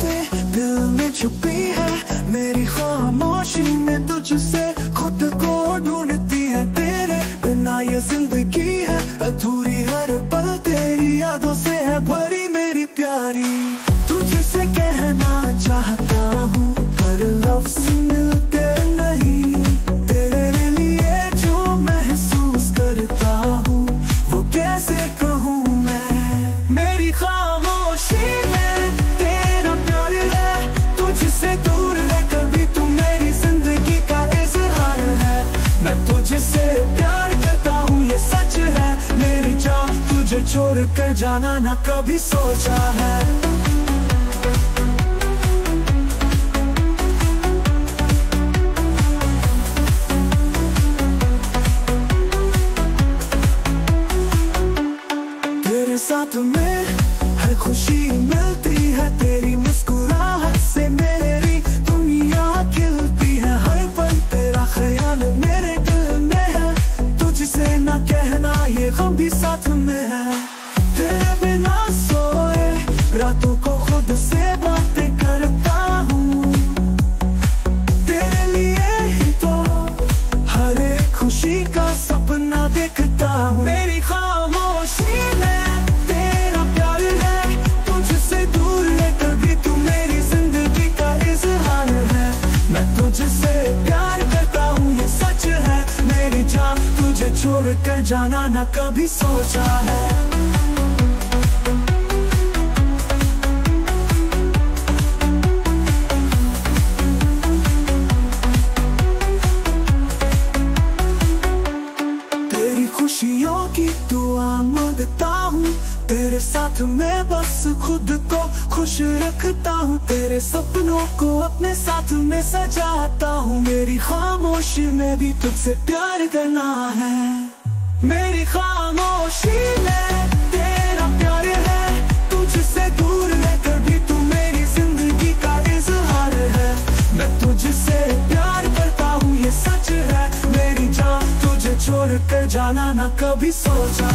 बातें दिल में छुपी है मेरी खामोशी में, तुझसे खुद को ढूंढती है, तेरे बिना ये जिंदगी है अधूरी, हर पल तेरी यादों से है भरी मेरी प्यारी। तुझसे कहना चाहता हूँ पर लफ्ज़ मिलते नहीं, तेरे लिए जो महसूस करता हूँ वो कैसे कहूँ मैं। मेरी खामोशी में तेरा प्यार है, तुझसे दूर है कभी तू मेरी जिंदगी का इज़हार है। मैं तुझसे प्यार करता हूँ ये सच है, मेरी जान तुझे छोड़ कर जाना ना कभी सोचा है। साथ में हर खुशी मिलती है, तेरी मुस्कुराहट से मेरी दुनिया खिलती है, हर पल तेरा ख्याल मेरे दिल में है, तुझसे ना कहना ये गम भी साथ में है। तेरे बिना सोए रातों को खुद से बातें करता हूँ, तेरे लिए ही तो हर एक खुशी का सपना देखता हूँ। मेरी खामोशी में छोड़ कर जाना ना कभी सोचा है। तेरी खुशियों की दुआ मांगता हूँ, तेरे साथ मैं बस खुद को खुश रखता हूँ, तेरे सपनों को अपने साथ में सजाता हूँ। मेरी खामोशी में भी तुझसे प्यार करना है, मेरी खामोशी में तेरा प्यार है, तुझसे दूर रहकर भी तू मेरी जिंदगी का इज़हार है। मैं तुझसे प्यार करता हूँ ये सच है, मेरी जान तुझे छोड़ कर जाना ना कभी सोचा